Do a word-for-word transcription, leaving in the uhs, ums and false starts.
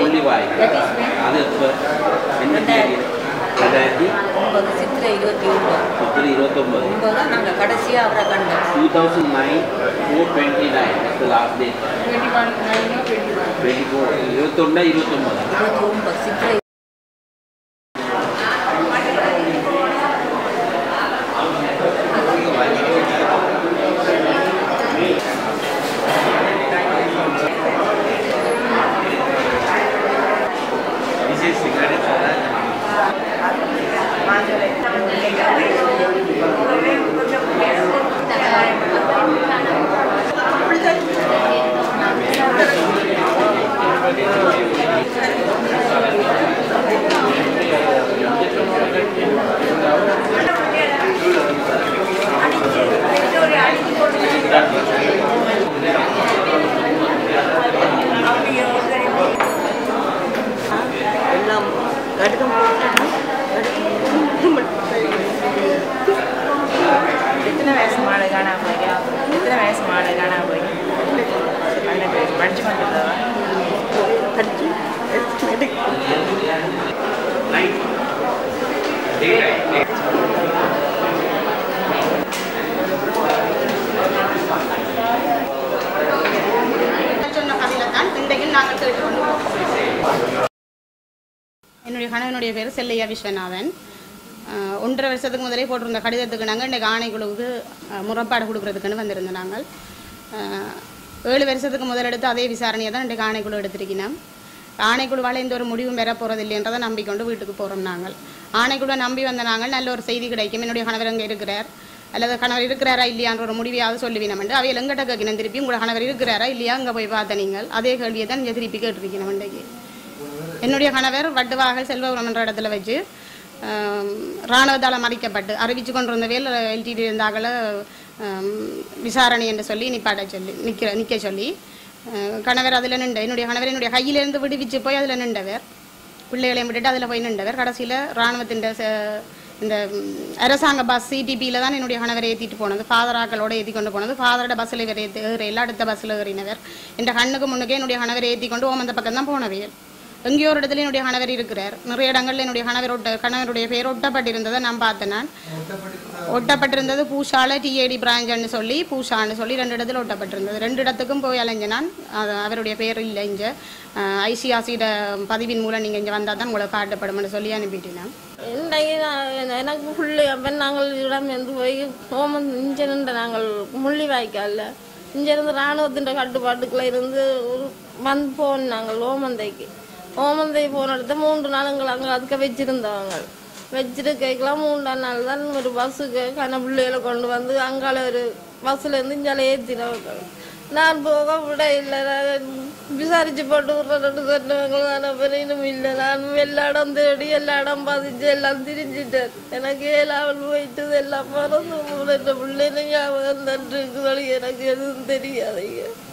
only way. That is when? two thousand nine, four twenty-nine, that's the last date. twenty-one, nine, twenty-one. என்னுடைய பேர் செல்லையா விஸ்வநாதன் ஒன்றரை வருஷத்துக்கு முதலே போட்டிருந்த கடிதத்துக்கு நாங்கள் இன்றைக்கு ஆணைக்குழுவுக்கு முறைப்பாடு கொடுக்குறதுக்குன்னு வந்திருந்தோம் நாங்கள் ஏழு வருஷத்துக்கு முதலெடுத்து அதே விசாரணையை தான் இன்றைக்கு ஆணைக்குழு எடுத்திருக்கிறோம் ஆணைக்குழுவால் எந்த ஒரு முடிவும் பெற போகிறதில்லைன்றதை நம்பிக்கொண்டு வீட்டுக்கு போகிறோம் நாங்கள் ஆணைக்குழுவை நம்பி வந்த நாங்கள் நல்ல ஒரு செய்தி கிடைக்கும் என்னுடைய கணவர் அங்கே இருக்கிறார் அல்லது கணவர் இருக்கிறாரா இல்லையான்ற ஒரு முடிவையாவது சொல்லுவீனம் என்று அவையில் எங்கிட்ட கேட்கணும் திருப்பி உங்களோட கணவர் இருக்கிறாரா இல்லையா அங்கே போய் பார்த்த நீங்கள் அதே கேள்வியை தான் நீங்கள் திருப்பி கேட்டிருக்கணும் இன்றைக்கு என்னுடைய கணவர் வட்டுவாகல் செல்வபுரம் என்ற இடத்துல வச்சு இராணுவத்தால் மறிக்கப்பட்டு அறிவிச்சு கொண்டிருந்த வேல் எல்டிடி இருந்தாக விசாரணை என்று சொல்லி நிப்பாட்ட சொல்லி நிற்க நிற்க சொல்லி கணவர் அதில் நின்ற என்னுடைய கணவர் என்னுடைய கையிலேருந்து விடுவிச்சு போய் அதில் நின்றவர் பிள்ளைகளையும் விட்டுட்டு அதில் போய் நின்றவர் கடைசியில் இராணுவத்தின் இந்த அரசாங்க பஸ் சிடிபியில் தான் என்னுடைய கணவரை ஏற்றிட்டு போனது ஃபாதராக்களோடு ஏற்றி கொண்டு போனது ஃபாதரோட பஸ்ஸில் இவர் ஏற்றி ஏறையில் அடுத்த பஸ்ஸில் ஏறினவர் என்ற கண்ணுக்கு முன்னுக்கே என்னுடைய கணவரை ஏற்றி கொண்டு ஓமந்த பக்கம் தான் போனவையல் எங்கேயோ ஒரு இடத்துல என்னுடைய கணவர் இருக்கிறார் நிறைய இடங்களில் என்னுடைய கணவரோட கணவருடைய பேர் ஒட்டப்பட்டிருந்ததை நான் பார்த்தேன் நான் ஒட்டப்பட்டிருந்தது பூஷால டிஏடி பிராஞ்சன்னு சொல்லி பூஷான்னு சொல்லி ரெண்டு இடத்துல ஒட்டப்பட்டிருந்தது ரெண்டு இடத்துக்கும் போய் அலைஞ்ச நான் அவருடைய பேர் இல்லை இங்கே ஐசிஆர்சியோட பதிவின் மூலம் நீங்கள் இங்கே வந்தால் தான் உங்களை காட்டப்படும்னு சொல்லி அனுப்பிட்டேன் எனக்கு புள்ளி அப்போ நாங்கள் இடம் வந்து போய் ஹோமம் இங்கே நின்று நாங்கள் முள்ளி வாய்க்கால இங்கேருந்து இராணுவத்தின் கட்டுப்பாட்டுக்குள்ளே இருந்து வந்து போகணும் நாங்கள் ஓமந்தைக்கு ஓமந்தை போன இடத்த மூன்று நாளுங்கள் அங்கே அதுக்க வச்சுருந்தவங்க வச்சுட்டு கேட்கலாம் மூன்றாம் நாள் தான் ஒரு பஸ்ஸுக்கு கண்ண பிள்ளைகளை கொண்டு வந்து அங்கால ஒரு பஸ்ஸுலேருந்து இஞ்சால ஏற்றினவங்க நான் போக விட இல்லை நான் விசாரித்து போட்டு விட்றேன்னு சொன்னவங்க நான் பெரியனும் இல்லை நான் எல்லா இடம் தேடி எல்லா இடம் பாதிச்சு எல்லாம் திரிஞ்சிட்டேன் எனக்கு ஏழாவல் போயிட்டு எல்லாம் மறந்து பிள்ளைங்க ஞாபகம் தட்டுக்கு வழி எனக்கு எதுவும் தெரியாதீங்க